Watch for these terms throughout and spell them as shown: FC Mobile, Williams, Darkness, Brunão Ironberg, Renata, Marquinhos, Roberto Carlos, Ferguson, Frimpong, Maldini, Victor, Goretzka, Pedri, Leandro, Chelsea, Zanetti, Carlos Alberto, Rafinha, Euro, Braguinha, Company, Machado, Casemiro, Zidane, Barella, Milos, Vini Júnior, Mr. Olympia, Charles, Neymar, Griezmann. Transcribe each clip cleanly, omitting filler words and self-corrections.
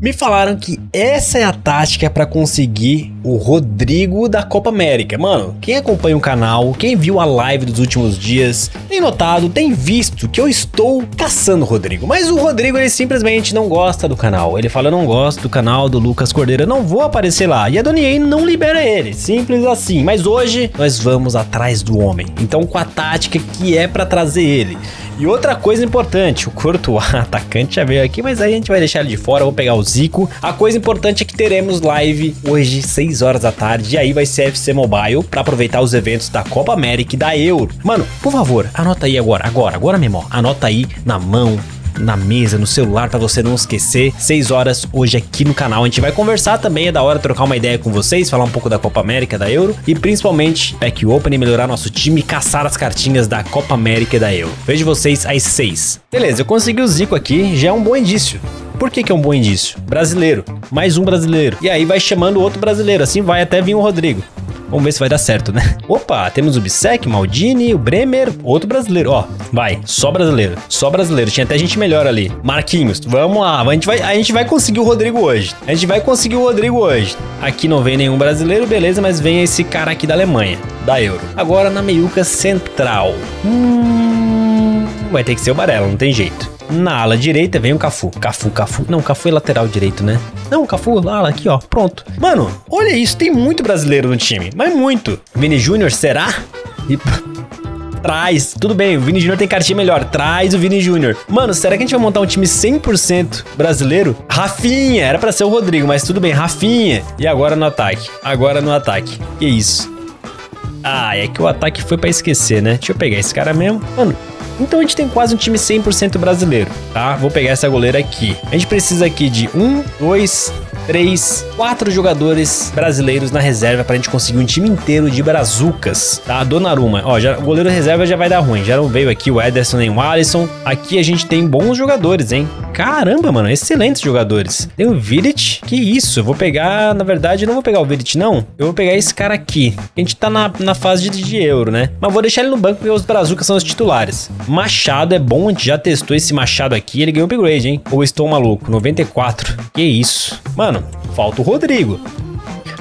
Me falaram que essa é a tática para conseguir o Rodrygo da Copa América. Mano, quem acompanha o canal, quem viu a live dos últimos dias, tem notado, tem visto que eu estou caçando o Rodrygo. Mas o Rodrygo, ele simplesmente não gosta do canal. Ele fala, eu não gosto do canal do Lucas Cordeiro, não vou aparecer lá. E a Doniê não libera ele, simples assim. Mas hoje nós vamos atrás do homem. Então com a tática que é para trazer ele. E outra coisa importante, o Courtois, atacante, já veio aqui, mas aí a gente vai deixar ele de fora, eu vou pegar o Zico. A coisa importante é que teremos live hoje, 6 horas da tarde, e aí vai ser FC Mobile, pra aproveitar os eventos da Copa América e da Euro. Mano, por favor, anota aí agora mesmo, ó, anota aí na mão, na mesa, no celular, pra você não esquecer. 6 horas hoje aqui no canal. A gente vai conversar também, é da hora trocar uma ideia com vocês, falar um pouco da Copa América, da Euro e principalmente Pack Open, melhorar nosso time, caçar as cartinhas da Copa América e da Euro. Vejo vocês às 6. Beleza, eu consegui o Zico aqui, já é um bom indício. Por que que é um bom indício? Brasileiro, mais um brasileiro. E aí vai chamando outro brasileiro, assim vai até vir o Rodrygo. Vamos ver se vai dar certo, né? Opa, temos o Bissek, Maldini, o Bremer, outro brasileiro, ó, vai, só brasileiro, tinha até gente melhor ali. Marquinhos, vamos lá, a gente vai conseguir o Rodrygo hoje, Aqui não vem nenhum brasileiro, beleza, mas vem esse cara aqui da Alemanha, da Euro. Agora na meiuca central, vai ter que ser o Barella, não tem jeito. Na ala direita vem o Cafu. Não, Cafu é lateral direito, né? Não, Cafu, ala aqui, ó. Pronto. Mano, olha isso. Tem muito brasileiro no time. Mas muito. Vini Júnior, será? E... traz. Tudo bem, o Vini Júnior tem cartinha melhor. Traz o Vini Júnior. Mano, será que a gente vai montar um time 100% brasileiro? Rafinha. Era pra ser o Rodrygo, mas tudo bem. Rafinha. E agora no ataque. Que isso? Ah, é que o ataque foi pra esquecer, né? Deixa eu pegar esse cara mesmo. Mano... então a gente tem quase um time 100% brasileiro, tá? Vou pegar essa goleira aqui. A gente precisa aqui de 1, 2, 3, 4 jogadores brasileiros na reserva pra gente conseguir um time inteiro de brazucas, tá? Donnarumma, ó, já, o goleiro reserva já vai dar ruim. Já não veio aqui o Ederson nem o Alisson. Aqui a gente tem bons jogadores, hein? Caramba, mano, excelentes jogadores. Tem o Vidic, que isso? Eu vou pegar, na verdade, eu não vou pegar o Vidic, não. Eu vou pegar esse cara aqui. A gente tá na fase de Euro, né? Mas vou deixar ele no banco porque os brazucas são os titulares. Machado é bom, a gente já testou esse Machado aqui, ele ganhou upgrade, hein? Ou estou maluco? 94, que isso? Mano, falta o Rodrygo.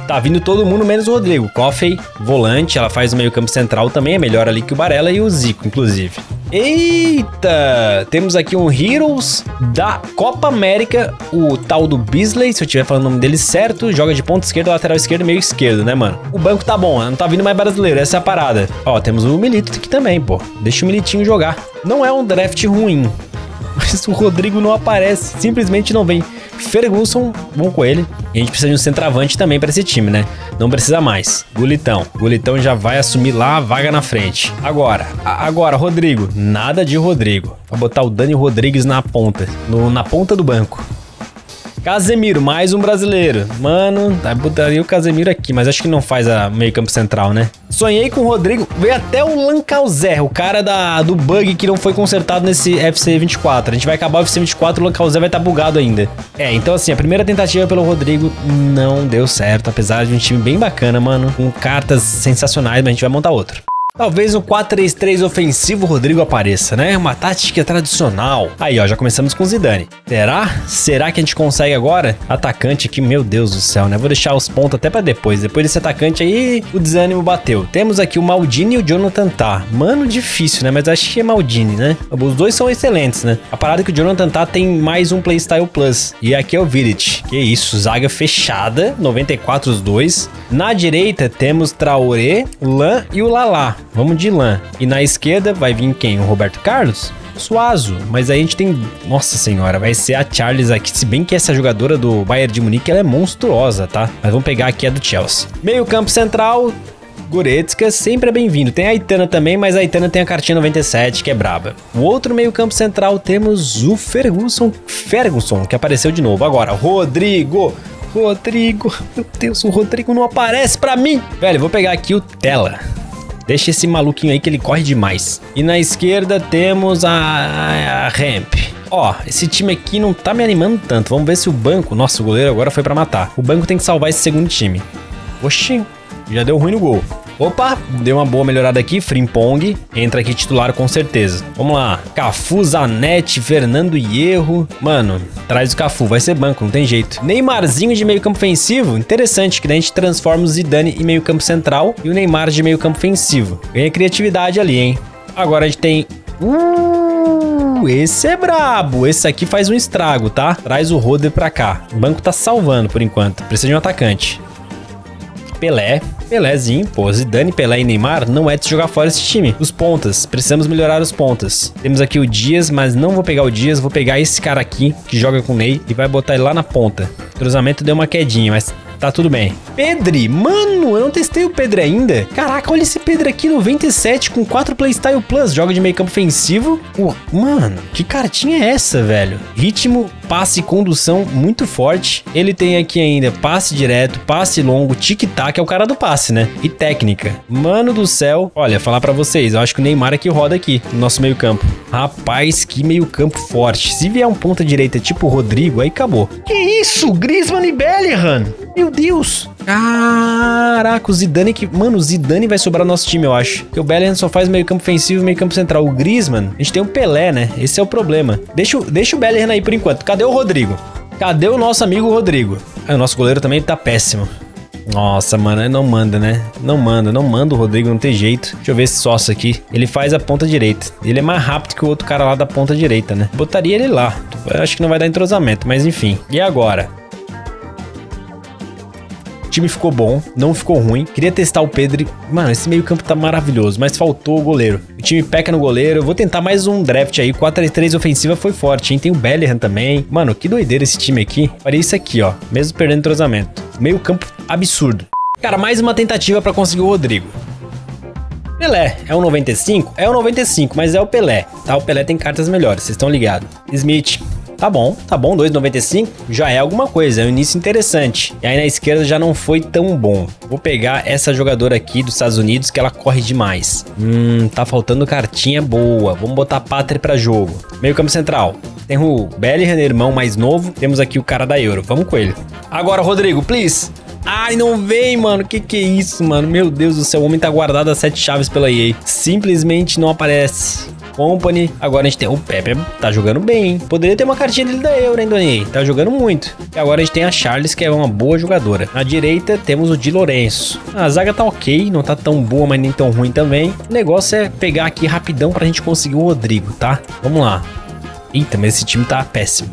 Tá vindo todo mundo menos o Rodrygo. Coffey, volante, ela faz o meio campo central também, é melhor ali que o Barella e o Zico, inclusive. Eita, temos aqui um Heroes da Copa América, o tal do Bisley, se eu tiver falando o nome dele certo, joga de ponta esquerda, lateral esquerdo e meio esquerdo, né, mano? O banco tá bom, não tá vindo mais brasileiro, essa é a parada. Ó, temos o Milito aqui também, pô, deixa o Militinho jogar. Não é um draft ruim, mas o Rodrygo não aparece, simplesmente não vem. Ferguson, bom com ele. E a gente precisa de um centroavante também pra esse time, né? Não precisa mais. Gulitão. Gulitão já vai assumir lá a vaga na frente. Agora, Rodrygo. Nada de Rodrygo. Vai botar o Dani Rodrigues na ponta. Na ponta do banco. Casemiro, mais um brasileiro. Mano, botaria o Casemiro aqui, mas acho que não faz a meio campo central, né? Sonhei com o Rodrygo. Veio até o Lancauzé, o cara do bug que não foi consertado nesse FC 24. A gente vai acabar o FC 24, o Lancauzé vai estar bugado ainda. É, então assim, a primeira tentativa pelo Rodrygo não deu certo, apesar de um time bem bacana, mano. Com cartas sensacionais, mas a gente vai montar outro. Talvez um 4-3-3 ofensivo Rodrygo apareça, né? Uma tática tradicional. Aí, ó, já começamos com o Zidane. Será? Será que a gente consegue agora? Atacante aqui, meu Deus do céu, né? Vou deixar os pontos até pra depois. Depois desse atacante aí, o desânimo bateu. Temos aqui o Maldini e o Jonathan Tah. Mano, difícil, né? Mas acho que é Maldini, né? Os dois são excelentes, né? A parada é que o Jonathan Tah tem mais um Playstyle Plus. E aqui é o Vidic. Que isso, zaga fechada. 94 os dois. Na direita, temos Traoré, Lan e o Lala. Vamos de Lan. E na esquerda vai vir quem? O Roberto Carlos? Suazo. Mas aí a gente tem... nossa senhora, vai ser a Charles aqui. Se bem que essa jogadora do Bayern de Munique, ela é monstruosa, tá? Mas vamos pegar aqui a do Chelsea. Meio campo central... Goretzka sempre é bem-vindo. Tem a Aitana também, mas a Aitana tem a cartinha 97, que é braba. O outro meio campo central temos o Ferguson. Ferguson, que apareceu de novo. Agora, Rodrygo... Rodrygo... meu Deus, o Rodrygo não aparece pra mim! Velho, vou pegar aqui o Tela. Deixa esse maluquinho aí que ele corre demais. E na esquerda temos a Ramp. Ó, esse time aqui não tá me animando tanto. Vamos ver se o banco... nossa, o goleiro agora foi pra matar. O banco tem que salvar esse segundo time. Oxi, já deu ruim no gol. Opa, deu uma boa melhorada aqui. Frimpong entra aqui titular com certeza. Vamos lá. Cafu, Zanetti, Fernando Hierro. Mano, traz o Cafu. Vai ser banco, não tem jeito. Neymarzinho de meio campo ofensivo. Interessante que daí a gente transforma o Zidane em meio campo central e o Neymar de meio campo ofensivo. Ganha criatividade ali, hein? Agora a gente tem... esse é brabo. Esse aqui faz um estrago, tá? Traz o Rodri pra cá. O banco tá salvando por enquanto. Precisa de um atacante. Pelé. Pelézinho, pô, Zidane, Pelé e Neymar não é de se jogar fora esse time. Os pontas, precisamos melhorar os pontas. Temos aqui o Dias, mas não vou pegar o Dias, vou pegar esse cara aqui, que joga com o Ney, e vai botar ele lá na ponta. O cruzamento deu uma quedinha, mas tá tudo bem. Pedri, mano, eu não testei o Pedri ainda. Caraca, olha esse Pedri aqui, 97, com 4 Playstyle Plus, joga de meio campo ofensivo. Ué, mano, que cartinha é essa, velho? Ritmo, passe e condução muito forte. Ele tem aqui ainda passe direto, passe longo, tic-tac, é o cara do passe. Né? E técnica. Mano do céu. Olha, falar pra vocês, eu acho que o Neymar é que roda aqui no nosso meio campo. Rapaz, que meio campo forte. Se vier um ponta direita tipo o Rodrygo, aí acabou. Que isso? Griezmann e Bellingham. Meu Deus. Caraca, o Zidane que... Mano, o Zidane vai sobrar no nosso time, eu acho. Porque o Bellingham só faz meio campo ofensivo e meio campo central. O Griezmann, a gente tem o Pelé, né? Esse é o problema. Deixa o Bellingham aí por enquanto. Cadê o Rodrygo? Cadê o nosso amigo Rodrygo? Ah, o nosso goleiro também tá péssimo. Nossa, mano, não manda, né? Não manda o Rodrygo, não tem jeito. Deixa eu ver esse sócio aqui. Ele faz a ponta direita. Ele é mais rápido que o outro cara lá da ponta direita, né? Botaria ele lá. Eu acho que não vai dar entrosamento, mas enfim. E agora? O time ficou bom, não ficou ruim. Queria testar o Pedri. Mano, esse meio campo tá maravilhoso, mas faltou o goleiro. O time peca no goleiro. Eu vou tentar mais um draft aí. 4-3 ofensiva foi forte, hein? Tem o Bellingham também. Mano, que doideira esse time aqui. Olha isso aqui, ó. Mesmo perdendo entrosamento. Meio campo absurdo. Cara, mais uma tentativa pra conseguir o Rodrygo. Pelé, é um 95? É um 95, mas é o Pelé, tá? O Pelé tem cartas melhores, vocês estão ligados. Smith, tá bom, 2,95 já é alguma coisa, é um início interessante. E aí na esquerda já não foi tão bom. Vou pegar essa jogadora aqui dos Estados Unidos, que ela corre demais. Tá faltando cartinha boa. Vamos botar Pátria pra jogo. Meio campo central. Tem o Bellingham, irmão mais novo. Temos aqui o cara da Euro, vamos com ele. Agora, Rodrygo, please. Ai, não vem, mano. Que é isso, mano? Meu Deus do céu, o homem tá guardado a 7 chaves pela EA. Simplesmente não aparece. Company. Agora a gente tem... O Pepe tá jogando bem, hein? Poderia ter uma cartinha dele da Euro, hein, Doni? Tá jogando muito. E agora a gente tem a Charles, que é uma boa jogadora. Na direita, temos o Di Lorenzo. A zaga tá ok, não tá tão boa, mas nem tão ruim também. O negócio é pegar aqui rapidão pra gente conseguir o Rodrygo, tá? Vamos lá. Eita, mas esse time tá péssimo.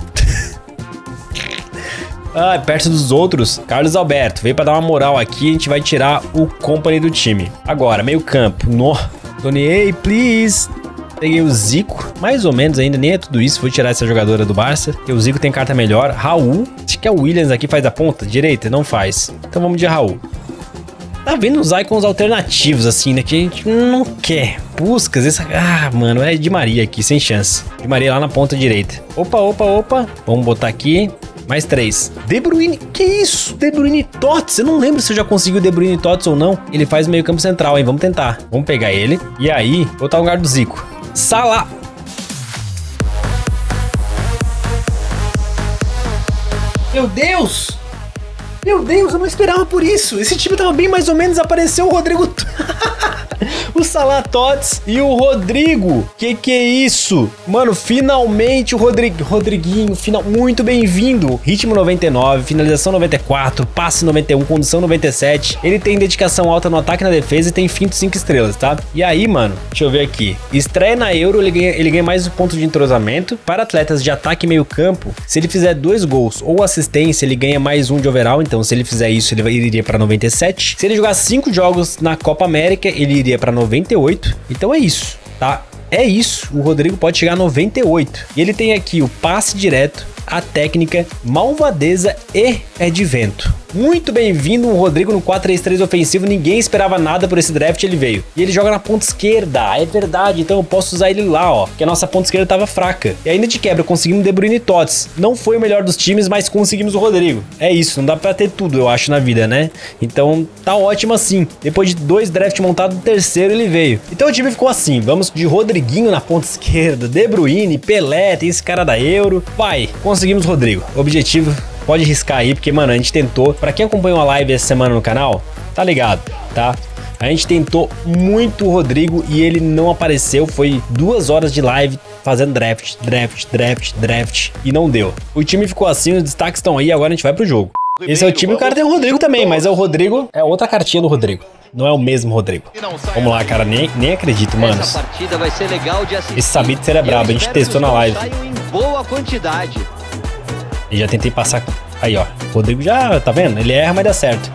Ah, perto dos outros, Carlos Alberto. Veio pra dar uma moral aqui, a gente vai tirar o Company do time. Agora, meio campo. No. Doni, please. Peguei o Zico, mais ou menos ainda, nem é tudo isso. Vou tirar essa jogadora do Barça, porque o Zico tem carta melhor. Raul, acho que é o Williams aqui, faz a ponta direita? Não faz. Então vamos de Raul. Tá vendo os icons alternativos assim, né? Que a gente não quer. Buscas, essa... Ah, mano, é Di Maria aqui, sem chance. Di Maria lá na ponta direita. Opa. Vamos botar aqui. Mais 3. De Bruyne, que isso? De Bruyne Tots, eu não lembro se eu já consegui o De Bruyne Tots ou não. Ele faz meio campo central, hein? Vamos tentar. Vamos pegar ele. E aí, botar o lugar do Zico. Sala. Meu Deus, eu não esperava por isso. Esse time tava bem mais ou menos, apareceu o Rodrygo. O Salah, Tots e o Rodrygo. Que é isso? Mano, finalmente o Rodriguinho, final, muito bem-vindo. Ritmo 99, finalização 94, passe 91, condução 97. Ele tem dedicação alta no ataque e na defesa e tem finto 5 estrelas, tá? E aí, mano, deixa eu ver aqui. Estreia na Euro, ele ganha mais um ponto de entrosamento. Para atletas de ataque e meio campo, se ele fizer 2 gols ou assistência, ele ganha mais um de overall. Então, se ele fizer isso, ele iria pra 97. Se ele jogar 5 jogos na Copa América, ele iria pra 98. Então é isso, tá? É isso, o Rodrygo pode chegar a 98. E ele tem aqui o passe direto, a técnica, malvadeza e pé de vento. Muito bem-vindo, o Rodrygo no 4-3-3 ofensivo. Ninguém esperava nada por esse draft, ele veio. E ele joga na ponta esquerda, é verdade. Então eu posso usar ele lá, ó, que a nossa ponta esquerda tava fraca. E ainda de quebra, conseguimos De Bruyne e Tots. Não foi o melhor dos times, mas conseguimos o Rodrygo. É isso, não dá pra ter tudo, eu acho, na vida, né? Então tá ótimo assim. Depois de 2 drafts montados, no terceiro ele veio. Então o time ficou assim, vamos de Rodriguinho na ponta esquerda, De Bruyne, Pelé, tem esse cara da Euro. Vai, conseguimos o Rodrygo. Objetivo... Pode riscar aí, porque, mano, a gente tentou. Pra quem acompanhou a live essa semana no canal, tá ligado, tá? A gente tentou muito o Rodrygo e ele não apareceu. Foi 2 horas de live fazendo draft e não deu. O time ficou assim, os destaques estão aí, agora a gente vai pro jogo. Esse é o time, o cara tem o Rodrygo também, mas é o Rodrygo, é outra cartinha do Rodrygo. Não é o mesmo Rodrygo. Vamos lá, cara, nem acredito, mano. Esse Sabito é brabo, a gente testou na live. E já tentei passar. Aí, ó, o Rodrygo já, tá vendo? Ele erra, mas dá certo.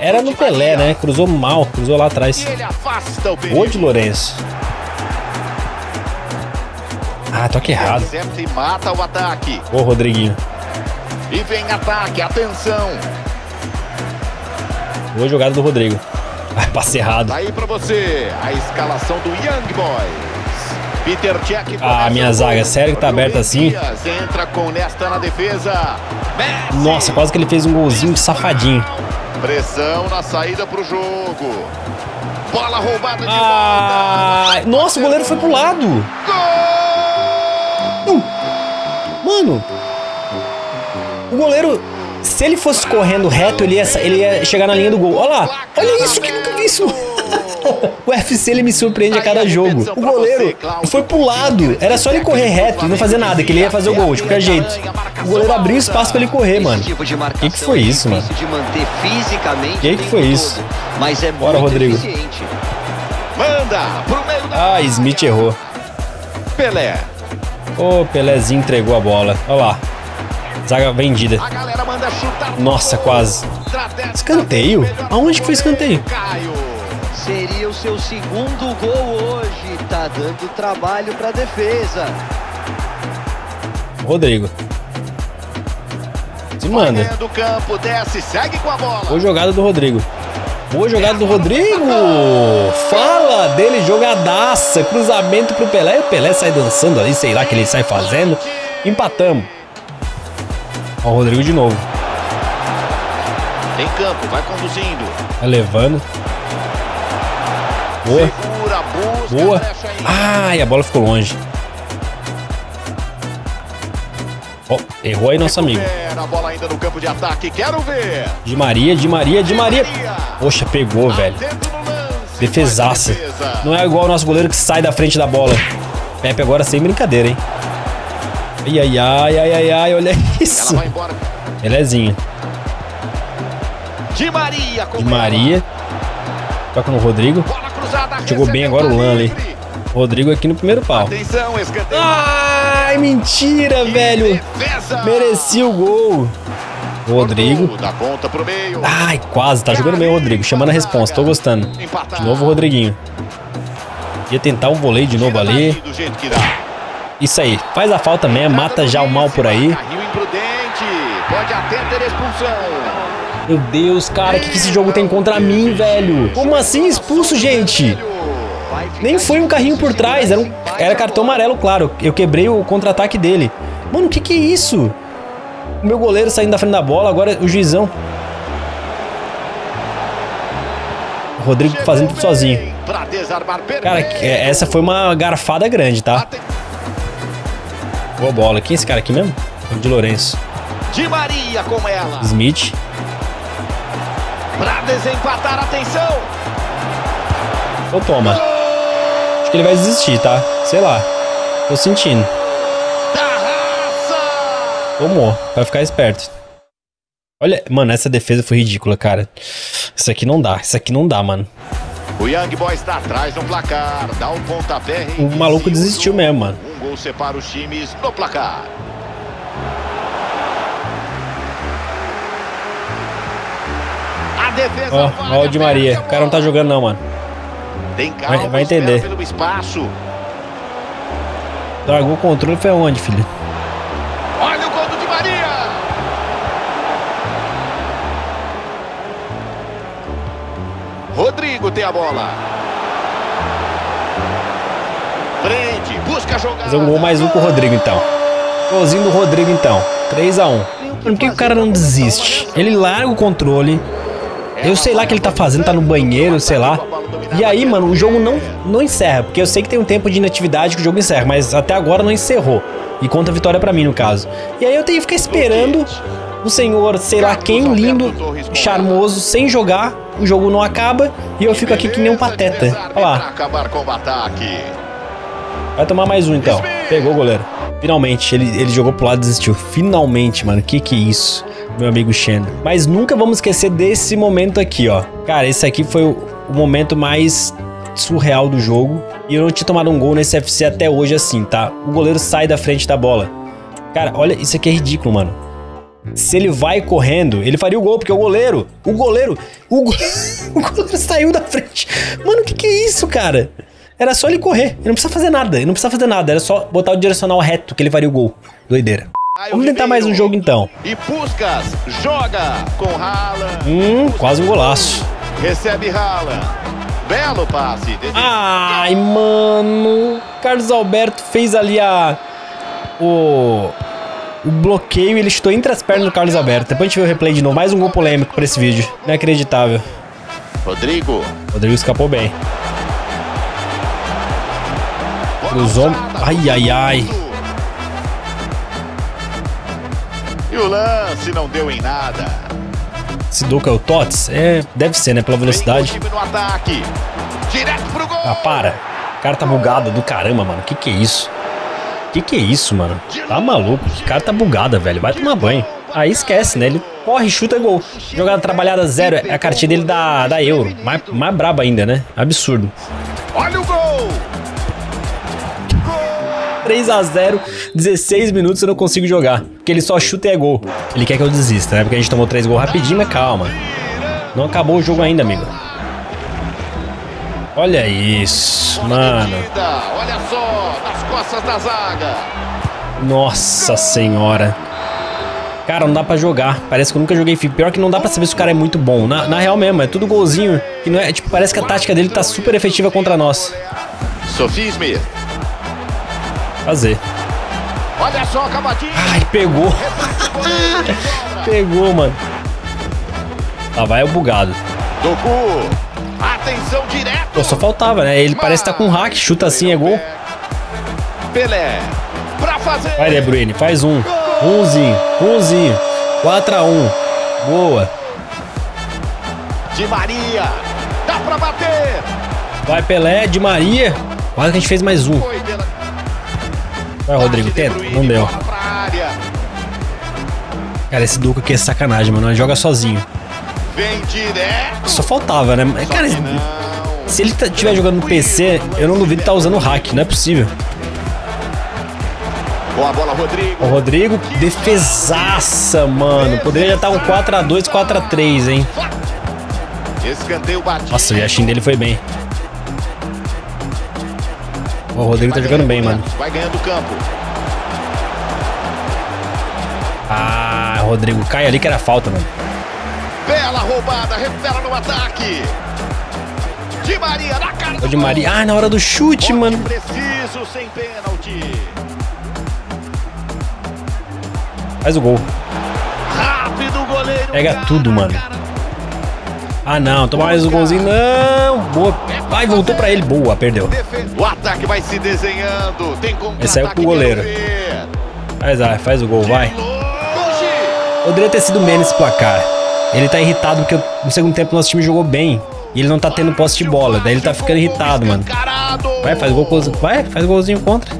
Era no Pelé, né? Cruzou mal, cruzou lá atrás. Boa de Lorenzo. Ah, toque errado. Boa, Rodriguinho. E vem ataque, atenção. Boa jogada do Rodrygo. Ah, passe errado. Aí pra você, a escalação do Young Boys. Peter Cech. Ah, minha zaga, sério que tá aberta assim? Entra com Nesta na defesa. Nossa, quase que ele fez um golzinho safadinho. Pressão na saída pro jogo. Bola roubada de volta. Nossa, o goleiro foi pro lado. Gol! Mano, o goleiro, se ele fosse correndo reto, ele ia chegar na linha do gol. Olha lá, olha isso, que nunca vi isso. O FC, ele me surpreende a cada jogo. O goleiro foi pro lado. Era só ele correr reto e não fazer nada, que ele ia fazer o gol de qualquer jeito. O goleiro abriu espaço pra ele correr, mano. Que foi isso, mano? Que foi isso? Bora, Rodrygo. Ah, Smith errou. Pelé. Ô, Pelézinho entregou a bola. Olha lá. Zaga vendida. Nossa, quase. Escanteio? Aonde que foi escanteio? Seria o seu segundo gol hoje. Tá dando trabalho pra defesa. Rodrygo. Se manda. Boa jogada do Rodrygo. Boa jogada do Rodrygo. Fala dele, jogadaça. Cruzamento pro Pelé. E o Pelé sai dançando ali, sei lá o que ele sai fazendo. Empatamos. Ó o Rodrygo de novo. Tem campo, vai conduzindo. Tá levando. Boa. Segura, busca, boa. Ai, a bola ficou longe. Ó, oh, errou aí nosso amigo. A bola ainda no campo de ataque, quero ver. Di Maria. Poxa, pegou, velho. Defesaça. Não é igual o nosso goleiro que sai da frente da bola. Pepe agora sem brincadeira, hein? Ai, olha isso. Belezinha. Di Maria. Toca no Rodrygo. Jogou bem agora o Lan ali. Rodrygo aqui no primeiro pau. Atenção, escanteio. Ai, mentira, velho. Merecia o gol. Rodrygo. Ai, quase. Tá jogando bem o Rodrygo. Chamando a resposta. Tô gostando. De novo o Rodriguinho. Ia tentar um voleio de novo ali. Isso aí. Faz a falta mesmo. Mata já o mal por aí. Meu Deus, cara. O que esse jogo tem contra mim, velho? Como assim expulso, gente? Nem foi um carrinho por trás, era cartão amarelo, claro. Eu quebrei o contra-ataque dele. Mano, o que é isso? O meu goleiro saindo da frente da bola, agora o juizão. O Rodrygo fazendo tudo sozinho. Cara, essa foi uma garfada grande, tá? Boa bola. Quem é esse cara aqui mesmo? O Di Lorenzo. Di Maria com ela. Smith. Pra desempatar, atenção. Então toma. Acho que ele vai desistir, tá? Sei lá. Tô sentindo. Tomou. Pra ficar esperto. Olha, mano, essa defesa foi ridícula, cara. Isso aqui não dá. Isso aqui não dá, mano. O Young Boys tá atrás no placar. Dá um pontapé. O maluco desistiu mesmo, mano. Um gol separa os times no placar. A defesa. Ó, o Di Maria. O cara não tá jogando, não, mano. Tem calma, vai entender. Pelo espaço. Largou o controle, foi onde, filho? Olha o gol do Di Maria. Rodrygo tem a bola. Frente, busca jogar. Fazer um gol mais um pro Rodrygo, então. Golzinho do Rodrygo, então. 3-1. Por que o cara não desiste? Ele larga o controle. Eu sei lá o que ele tá fazendo, tá no banheiro, sei lá. E aí, mano, o jogo não encerra. Porque eu sei que tem um tempo de inatividade que o jogo encerra. Mas até agora não encerrou. E conta a vitória pra mim, no caso. E aí eu tenho que ficar esperando o senhor, sei lá quem, lindo, charmoso, sem jogar, o jogo não acaba e eu fico aqui que nem um pateta. Olha lá. Vai tomar mais um então. Pegou o goleiro. Finalmente, ele jogou pro lado e desistiu. Finalmente, mano. Que é isso? Meu amigo Shen. Mas nunca vamos esquecer desse momento aqui, ó. Cara, esse aqui foi o momento mais surreal do jogo. E eu não tinha tomado um gol nesse FC até hoje assim, tá? O goleiro sai da frente da bola. Cara, olha, isso aqui é ridículo, mano. Se ele vai correndo, ele faria o gol, porque é o goleiro. O goleiro saiu da frente. Mano, que é isso, cara? Era só ele correr. Ele não precisa fazer nada. Ele não precisa fazer nada. Era só botar o direcional reto que ele faria o gol. Doideira. Vamos tentar mais um jogo então. E Puskas joga com Haaland. Quase um golaço. Recebe Haaland. Belo passe. Ai, mano. Carlos Alberto fez ali o bloqueio e ele chutou entre as pernas do Carlos Alberto. Depois a gente vê o replay de novo. Mais um gol polêmico pra esse vídeo. Inacreditável. Rodrygo. Rodrygo escapou bem. Cruzou. Ai, ai, ai. E o lance não deu em nada. Esse Duca é o Tots? É, deve ser, né? Pela velocidade. Ah, para. O cara tá bugado do caramba, mano. Que é isso? Que é isso, mano? Tá maluco? O cara tá bugado, velho. Vai tomar banho. Aí esquece, né? Ele corre, chuta e gol. Jogada trabalhada zero. É a cartinha dele da Euro. Mais braba ainda, né? Absurdo. Olha o gol! 3 a 0, 16 minutos eu não consigo jogar. Porque ele só chuta e é gol. Ele quer que eu desista, né? Porque a gente tomou 3 gols rapidinho, mas calma. Não acabou o jogo ainda, amigo. Olha isso, mano. Olha só, nas costas da zaga. Nossa senhora. Cara, não dá pra jogar. Parece que eu nunca joguei FIFA. Pior que não dá pra saber se o cara é muito bom. Na real mesmo, é tudo golzinho. Que não é, tipo, parece que a tática dele tá super efetiva contra nós. Sofisma. Fazer. Olha só, acabadinho. Ai, pegou. Pegou, mano. Lá vai o bugado. Doku. Atenção direto. Pô, só faltava, né? Ele parece que tá com um hack, chuta assim, é gol. Pelé. Pra fazer. Vai, De Bruyne, faz um. Gol. Umzinho. 4 a 1. Boa. Di Maria. Dá pra bater. Vai, Pelé, Di Maria. Quase que a gente fez mais um. Vai, Rodrygo, tenta. Não deu. Cara, esse Duca aqui é sacanagem, mano. Ele joga sozinho. Só faltava, né? Cara, se ele estiver jogando no PC, eu não duvido que tá usando hack. Não é possível. O Rodrygo, defesaça, mano. Poderia já estar um 4 a 2, 4 a 3, hein? Nossa, o Yashin dele foi bem. O Rodrygo tá jogando bem, mano. Vai ganhando o campo. Ah, o Rodrygo cai ali que era falta, mano. Bela roubada, recupera no ataque. Di Maria na cara. O Di Maria. Ah, na hora do chute, mano. Preciso sem pênalti. Faz o gol. Rápido goleiro. Pega tudo, mano. Ah, não, toma mais um golzinho, não. Boa. Vai, voltou pra ele. Boa, perdeu. O ataque vai se desenhando. Tem contra-ataque. Esse aí é pro goleiro. Faz o gol, vai. Poderia ter sido menos esse placar. Ele tá irritado porque no segundo tempo nosso time jogou bem. E ele não tá tendo posse de bola. Daí ele tá ficando irritado, mano. Vai, faz gol. Vai, faz golzinho contra.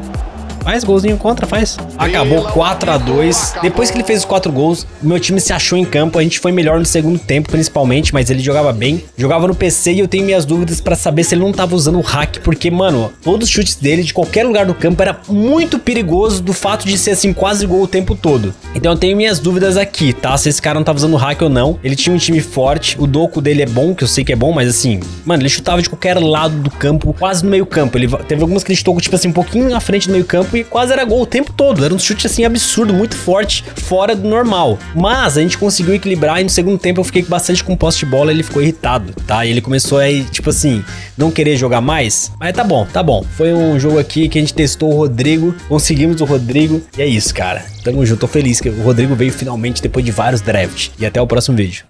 Faz golzinho contra, faz. Acabou 4 a 2. Depois que ele fez os 4 gols, o meu time se achou em campo. A gente foi melhor no segundo tempo, principalmente, mas ele jogava bem. Jogava no PC e eu tenho minhas dúvidas pra saber se ele não tava usando o hack, porque, mano, todos os chutes dele de qualquer lugar do campo era muito perigoso do fato de ser, assim, quase gol o tempo todo. Então eu tenho minhas dúvidas aqui, tá? Se esse cara não tava usando o hack ou não. Ele tinha um time forte, o doco dele é bom, que eu sei que é bom, mas, assim, mano, ele chutava de qualquer lado do campo, quase no meio campo. Ele teve algumas que ele chutou, tipo assim, um pouquinho na frente do meio campo, e quase era gol o tempo todo. Era um chute assim absurdo, muito forte, fora do normal. Mas a gente conseguiu equilibrar e no segundo tempo eu fiquei bastante com posse de bola, ele ficou irritado, tá? E ele começou aí, tipo assim, não querer jogar mais. Mas tá bom, tá bom. Foi um jogo aqui que a gente testou o Rodrygo, conseguimos o Rodrygo e é isso, cara. Tamo junto, tô feliz que o Rodrygo veio finalmente depois de vários drafts. E até o próximo vídeo.